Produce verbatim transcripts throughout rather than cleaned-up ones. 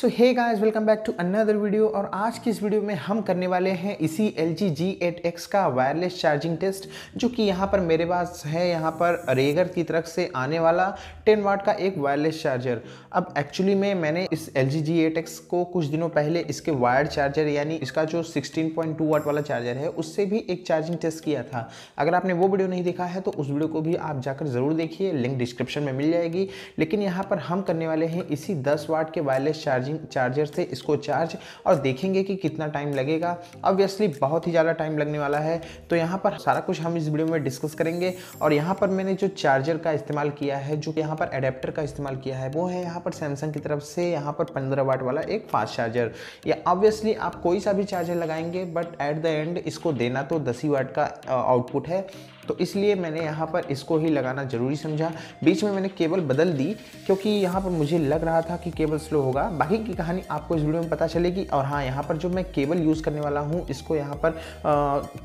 So hey guys, welcome back to another video. और आज की इस वीडियो में हम करने वाले हैं इसी L G G eight X का वायरलेस चार्जिंग टेस्ट, जो कि यहाँ पर मेरे पास है यहाँ पर रेगर की तरफ से आने वाला दस वाट का एक वायरलेस चार्जर। अब एक्चुअली में मैंने इस L G G eight X को कुछ दिनों पहले इसके वायर्ड चार्जर यानी इसका जो सोलह पॉइंट दो वाट वाला चार्जर है उससे भी एक चार्जिंग टेस्ट किया था। अगर आपने वो वीडियो नहीं देखा है तो उस वीडियो को भी आप जाकर ज़रूर देखिए, लिंक डिस्क्रिप्शन में मिल जाएगी। लेकिन यहाँ पर हम करने वाले हैं इसी दस वाट के वायरलेस चार्जर चार्जर से इसको चार्ज और देखेंगे कि कितना टाइम लगेगा। ऑब्वियसली बहुत ही ज़्यादा टाइम लगने वाला है, तो यहाँ पर सारा कुछ हम इस वीडियो में डिस्कस करेंगे। और यहाँ पर मैंने जो चार्जर का इस्तेमाल किया है, जो यहाँ पर एडेप्टर का इस्तेमाल किया है, वो है यहाँ पर सैमसंग की तरफ से यहाँ पर पंद्रह वाट वाला एक फास्ट चार्जर। या ऑब्वियसली आप कोई सा भी चार्जर लगाएंगे बट एट द एंड इसको देना तो दस ही वाट का आउटपुट है, तो इसलिए मैंने यहाँ पर इसको ही लगाना ज़रूरी समझा। बीच में मैंने केबल बदल दी क्योंकि यहाँ पर मुझे लग रहा था कि केबल स्लो होगा। बाकी की कहानी आपको इस वीडियो में पता चलेगी। और हाँ, यहाँ पर जो मैं केबल यूज़ करने वाला हूँ इसको यहाँ पर आ,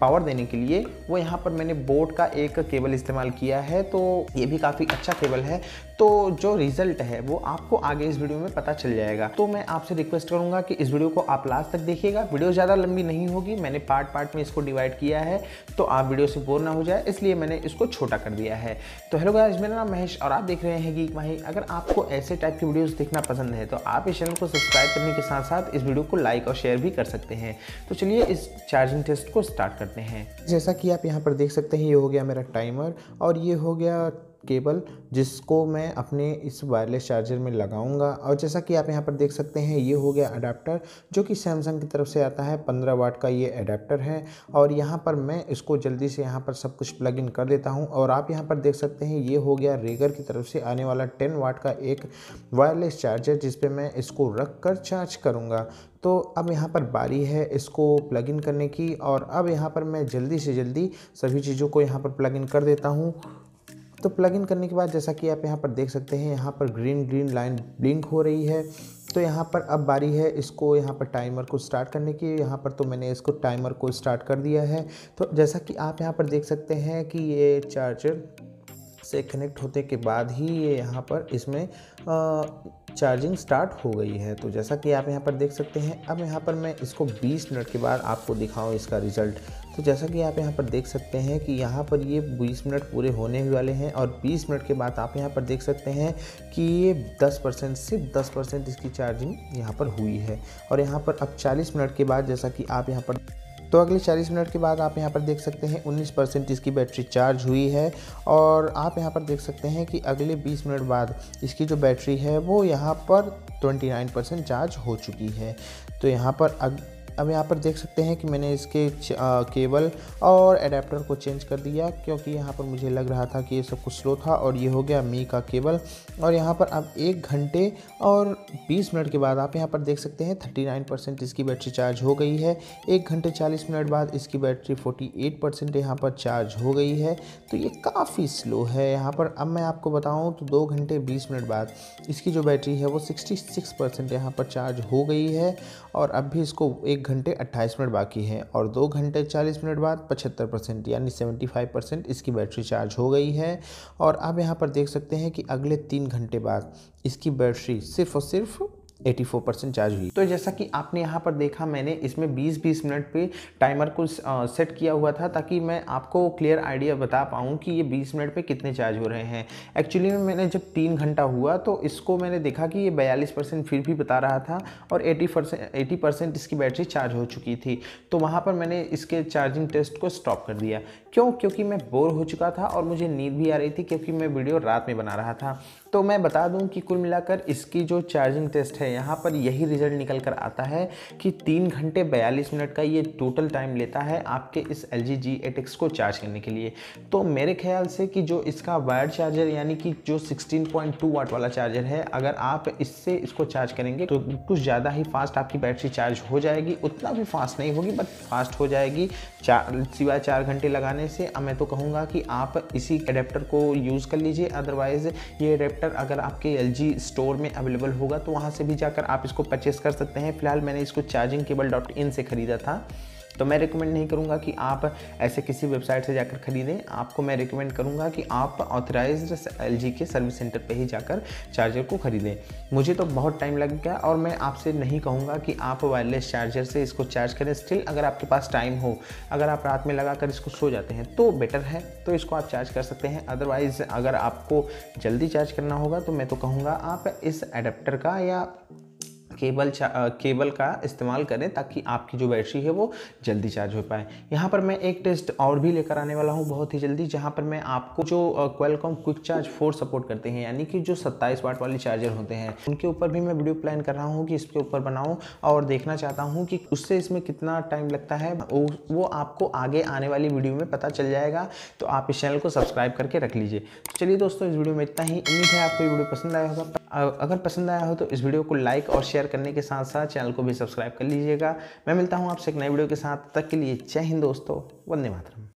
पावर देने के लिए, वो यहाँ पर मैंने बोट का एक केबल इस्तेमाल किया है, तो ये भी काफ़ी अच्छा केबल है। तो जो रिज़ल्ट है वो आपको आगे इस वीडियो में पता चल जाएगा। तो मैं आपसे रिक्वेस्ट करूँगा कि इस वीडियो को आप लास्ट तक देखिएगा। वीडियो ज़्यादा लंबी नहीं होगी, मैंने पार्ट पार्ट में इसको डिवाइड किया है, तो आप वीडियो से बोर ना हो जाए, इसलिए मैंने इसको छोटा कर दिया है। तो हेलो गाइस, मेरा नाम महेश और आप देख रहे हैं गीक माही। अगर आपको ऐसे टाइप की वीडियोस देखना पसंद है तो आप इस चैनल को सब्सक्राइब करने के साथ साथ इस वीडियो को लाइक और शेयर भी कर सकते हैं। तो चलिए इस चार्जिंग टेस्ट को स्टार्ट करते हैं। जैसा कि आप यहाँ पर देख सकते हैं, ये हो गया मेरा टाइमर और ये हो गया केबल जिसको मैं अपने इस वायरलेस चार्जर में लगाऊंगा। और जैसा कि आप यहां पर देख सकते हैं, ये हो गया अडाप्टर जो कि सैमसंग की तरफ से आता है। पंद्रह वाट का ये अडाप्टर है और यहां पर मैं इसको जल्दी से यहां पर सब कुछ प्लग इन कर देता हूं। और आप यहां पर देख सकते हैं, ये हो गया रेगर की तरफ से आने वाला दस वाट का एक वायरलेस चार्जर जिस पर मैं इसको रख कर चार्ज करूँगा। तो अब यहाँ पर बारी है इसको प्लग इन करने की। और अब यहाँ पर मैं जल्दी से जल्दी सभी चीज़ों को यहाँ पर प्लग इन कर देता हूँ। तो प्लग इन करने के बाद जैसा कि आप यहाँ पर देख सकते हैं, यहाँ पर ग्रीन ग्रीन लाइन ब्लिंक हो रही है। तो यहाँ पर अब बारी है इसको यहाँ पर टाइमर को स्टार्ट करने की। यहाँ पर तो मैंने इसको टाइमर को स्टार्ट कर दिया है। तो जैसा कि आप यहाँ पर देख सकते हैं कि ये चार्जर से कनेक्ट होने के बाद ही ये यहाँ पर इसमें आ, चार्जिंग स्टार्ट हो गई है। तो जैसा कि आप यहाँ पर देख सकते हैं, अब यहाँ पर मैं इसको बीस मिनट के बाद आपको दिखाऊँ इसका रिज़ल्ट। तो जैसा कि आप यहाँ पर देख सकते हैं कि यहाँ पर ये बीस मिनट पूरे होने वाले हैं और बीस मिनट के बाद आप यहाँ पर देख सकते हैं कि ये दस परसेंट सिर्फ दस परसेंट इसकी चार्जिंग यहाँ पर हुई है। और यहाँ पर अब चालीस मिनट के बाद जैसा कि आप यहाँ पर तो अगले चालीस मिनट के बाद आप यहाँ पर देख सकते हैं उन्नीस परसेंट इसकी बैटरी चार्ज हुई है। और आप यहाँ पर देख सकते हैं कि अगले बीस मिनट बाद इसकी जो बैटरी है वो यहाँ पर उनतीस परसेंट चार्ज हो चुकी है। तो यहाँ पर अग... अब यहाँ पर देख सकते हैं कि मैंने इसके केबल और एडाप्टर को चेंज कर दिया क्योंकि यहाँ पर मुझे लग रहा था कि ये सब कुछ स्लो था। और ये हो गया मी का केबल। और यहाँ पर अब एक घंटे और बीस मिनट के बाद आप यहाँ पर देख सकते हैं उनतालीस परसेंट इसकी बैटरी चार्ज हो गई है। एक घंटे चालीस मिनट बाद इसकी बैटरी अड़तालीस परसेंट यहाँ पर चार्ज हो गई है। तो ये काफ़ी स्लो है। यहाँ पर अब मैं आपको बताऊँ तो दो घंटे बीस मिनट बाद इसकी जो बैटरी है वो सिक्सटी सिक्स परसेंट यहाँ पर चार्ज हो गई है। और अब भी इसको एक एक घंटे अट्ठाईस मिनट बाकी है और दो घंटे चालीस मिनट बाद पचहत्तर परसेंट यानी पचहत्तर परसेंट इसकी बैटरी चार्ज हो गई है। और आप यहाँ पर देख सकते हैं कि अगले तीन घंटे बाद इसकी बैटरी सिर्फ और सिर्फ चौरासी परसेंट चार्ज हुई। तो जैसा कि आपने यहाँ पर देखा, मैंने इसमें बीस बीस मिनट पे टाइमर को सेट किया हुआ था ताकि मैं आपको क्लियर आइडिया बता पाऊँ कि ये बीस मिनट पे कितने चार्ज हो रहे हैं। एक्चुअली मैंने जब तीन घंटा हुआ तो इसको मैंने देखा कि ये बयालीस परसेंट फिर भी बता रहा था और अस्सी परसेंट इसकी बैटरी चार्ज हो चुकी थी। तो वहाँ पर मैंने इसके चार्जिंग टेस्ट को स्टॉप कर दिया। क्यों? क्योंकि मैं बोर हो चुका था और मुझे नींद भी आ रही थी क्योंकि मैं वीडियो रात में बना रहा था। तो मैं बता दूं कि कुल मिलाकर इसकी जो चार्जिंग टेस्ट है यहाँ पर यही रिज़ल्ट निकल कर आता है कि तीन घंटे बयालीस मिनट का ये टोटल टाइम लेता है आपके इस L G G eight X को चार्ज करने के लिए। तो मेरे ख्याल से कि जो इसका वायर चार्जर यानी कि जो सोलह पॉइंट दो वाट वाला चार्जर है, अगर आप इससे इसको चार्ज करेंगे तो कुछ ज़्यादा ही फास्ट आपकी बैटरी चार्ज हो जाएगी। उतना भी फास्ट नहीं होगी बट फास्ट हो जाएगी। चार सिवाय चार घंटे लगाने से अब मैं तो कहूँगा कि आप इसी एडेप्टर को यूज़ कर लीजिए। अदरवाइज़ ये एडेप्टर अगर आपके L G स्टोर में अवेलेबल होगा तो वहाँ से भी जाकर आप इसको परचेस कर सकते हैं। फिलहाल मैंने इसको चार्जिंग केबल डॉट इन से ख़रीदा था। तो मैं रिकमेंड नहीं करूँगा कि आप ऐसे किसी वेबसाइट से जाकर खरीदें। आपको मैं रिकमेंड करूँगा कि आप ऑथराइज्ड एलजी के सर्विस सेंटर पे ही जाकर चार्जर को खरीदें। मुझे तो बहुत टाइम लग गया और मैं आपसे नहीं कहूँगा कि आप वायरलेस चार्जर से इसको चार्ज करें। स्टिल अगर आपके पास टाइम हो, अगर आप रात में लगा कर इसको सो जाते हैं तो बेटर है, तो इसको आप चार्ज कर सकते हैं। अदरवाइज़ अगर आपको जल्दी चार्ज करना होगा तो मैं तो कहूँगा आप इस एडेप्टर का या केबल केबल का इस्तेमाल करें ताकि आपकी जो बैटरी है वो जल्दी चार्ज हो पाए। यहाँ पर मैं एक टेस्ट और भी लेकर आने वाला हूँ बहुत ही जल्दी, जहाँ पर मैं आपको जो Qualcomm quick charge four support करते हैं, यानी कि जो सत्ताईस वाट वाले चार्जर होते हैं, उनके ऊपर भी मैं वीडियो प्लान कर रहा हूँ कि इसके ऊपर बनाऊँ और देखना चाहता हूँ कि उससे इसमें कितना टाइम लगता है। वो आपको आगे आने वाली वीडियो में पता चल जाएगा, तो आप इस चैनल को सब्सक्राइब करके रख लीजिए। चलिए दोस्तों, इस वीडियो में इतना ही। उम्मीद है आपको ये वीडियो पसंद आया होगा। अगर पसंद आया हो तो इस वीडियो को लाइक और शेयर करने के साथ साथ चैनल को भी सब्सक्राइब कर लीजिएगा। मैं मिलता हूं आपसे एक नए वीडियो के साथ, तब तक के लिए जय हिंद दोस्तों, वंदे मातरम।